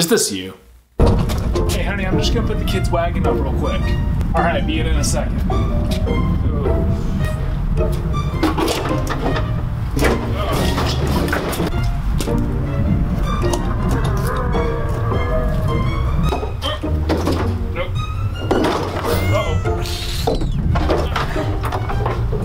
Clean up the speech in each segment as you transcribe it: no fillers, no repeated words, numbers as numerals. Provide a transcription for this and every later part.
Is this you? Hey, honey, I'm just gonna put the kids' wagon up real quick. All right, be in a second. Nope.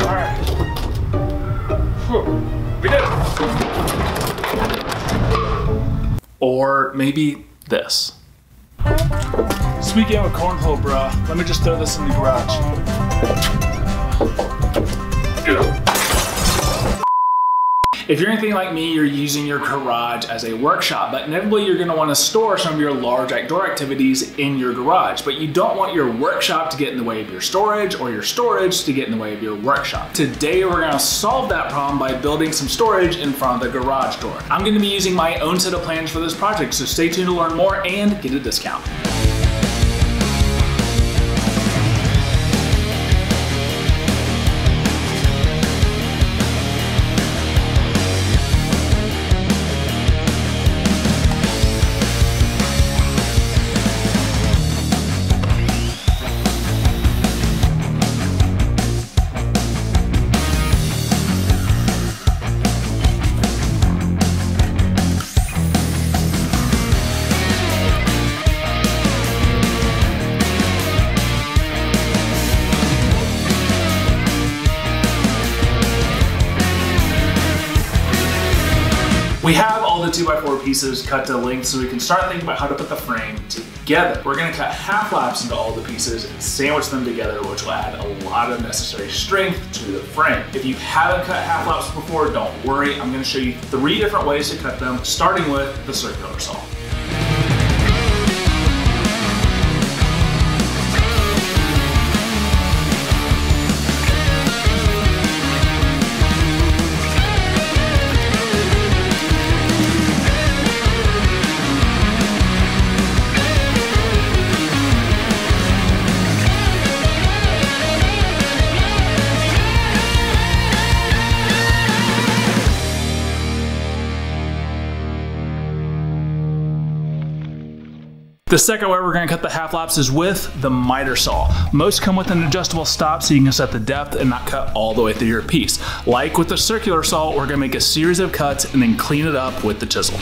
All right. Whew. We did it. Or maybe this. This weekend with cornhole, bruh. Let me just throw this in the garage. If you're anything like me, you're using your garage as a workshop, but inevitably you're gonna wanna store some of your large outdoor activities in your garage, but you don't want your workshop to get in the way of your storage or your storage to get in the way of your workshop. Today, we're gonna solve that problem by building some storage in front of the garage door. I'm gonna be using my own set of plans for this project, so stay tuned to learn more and get a discount. We have all the 2x4 pieces cut to length so we can start thinking about how to put the frame together. We're gonna cut half laps into all the pieces and sandwich them together, which will add a lot of necessary strength to the frame. If you haven't cut half laps before, don't worry. I'm gonna show you 3 different ways to cut them, starting with the circular saw. The second way we're gonna cut the half laps is with the miter saw. Most come with an adjustable stop so you can set the depth and not cut all the way through your piece. Like with the circular saw, we're gonna make a series of cuts and then clean it up with the chisel.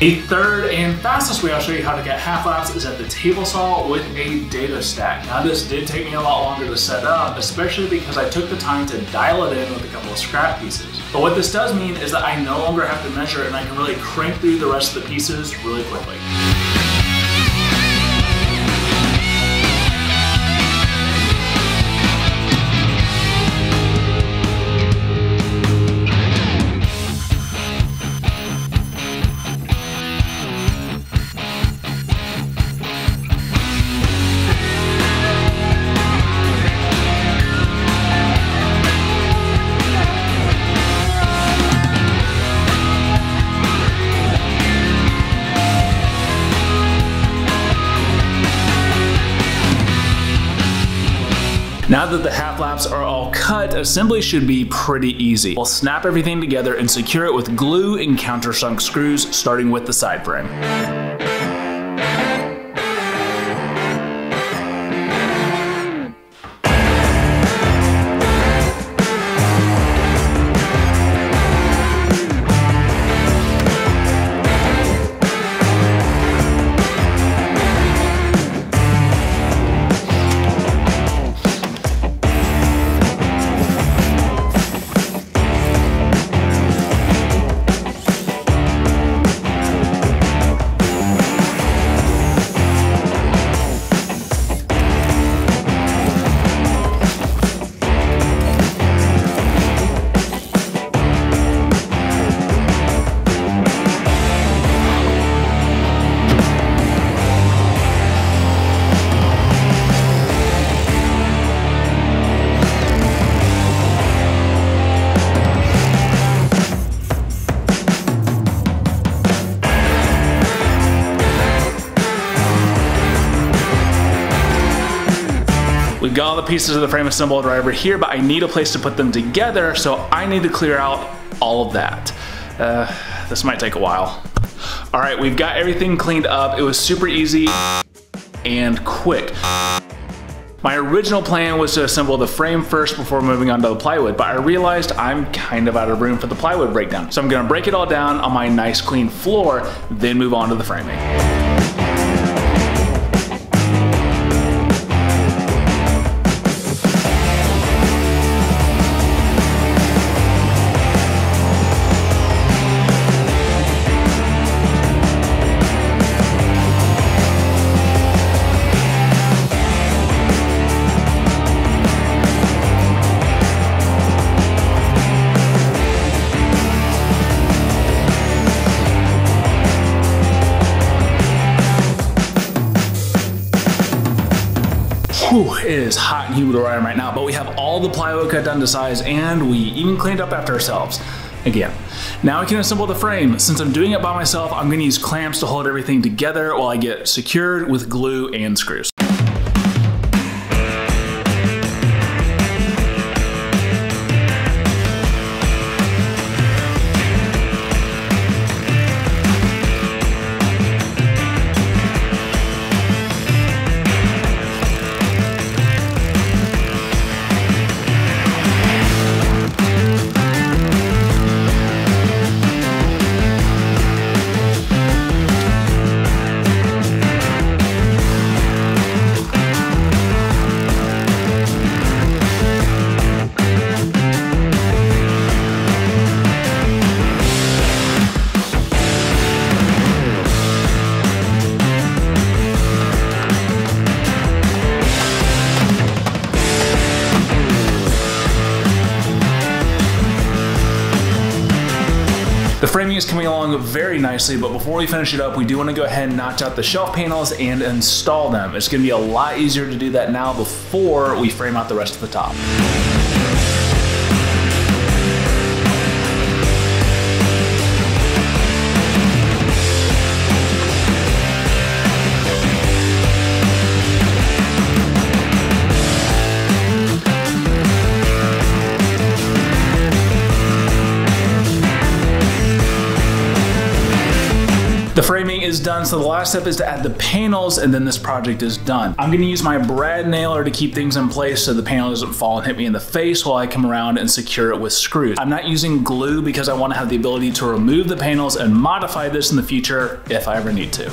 The third and fastest way I'll show you how to get half laps is at the table saw with a dado stack. Now this did take me a lot longer to set up, especially because I took the time to dial it in with a couple of scrap pieces. But what this does mean is that I no longer have to measure and I can really crank through the rest of the pieces really quickly. Now that the half laps are all cut, assembly should be pretty easy. We'll snap everything together and secure it with glue and countersunk screws, starting with the side frame. pieces of the frame assembled right over here, but I need a place to put them together, so I need to clear out all of that. This might take a while. All right, we've got everything cleaned up. It was super easy and quick. My original plan was to assemble the frame first before moving on to the plywood, but I realized I'm kind of out of room for the plywood breakdown. So I'm gonna break it all down on my nice clean floor, then move on to the framing. Whew, it is hot and humid around right now, but we have all the plywood cut down to size and we even cleaned up after ourselves. Again, now I can assemble the frame. Since I'm doing it by myself, I'm gonna use clamps to hold everything together while I get secured with glue and screws. The framing is coming along very nicely, but before we finish it up, we do want to go ahead and notch out the shelf panels and install them. It's going to be a lot easier to do that now before we frame out the rest of the top. The framing is done, so the last step is to add the panels, and then this project is done. I'm gonna use my brad nailer to keep things in place so the panel doesn't fall and hit me in the face while I come around and secure it with screws. I'm not using glue because I wanna have the ability to remove the panels and modify this in the future if I ever need to.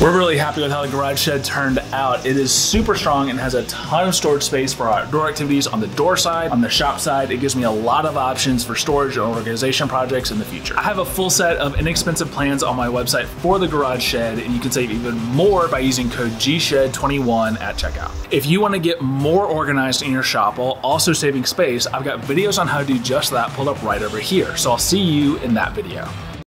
We're really happy with how the garage shed turned out. It is super strong and has a ton of storage space for our outdoor activities on the door side, on the shop side. It gives me a lot of options for storage and organization projects in the future. I have a full set of inexpensive plans on my website for the garage shed, and you can save even more by using code GSHED21 at checkout. If you want to get more organized in your shop while also saving space, I've got videos on how to do just that pulled up right over here. So I'll see you in that video.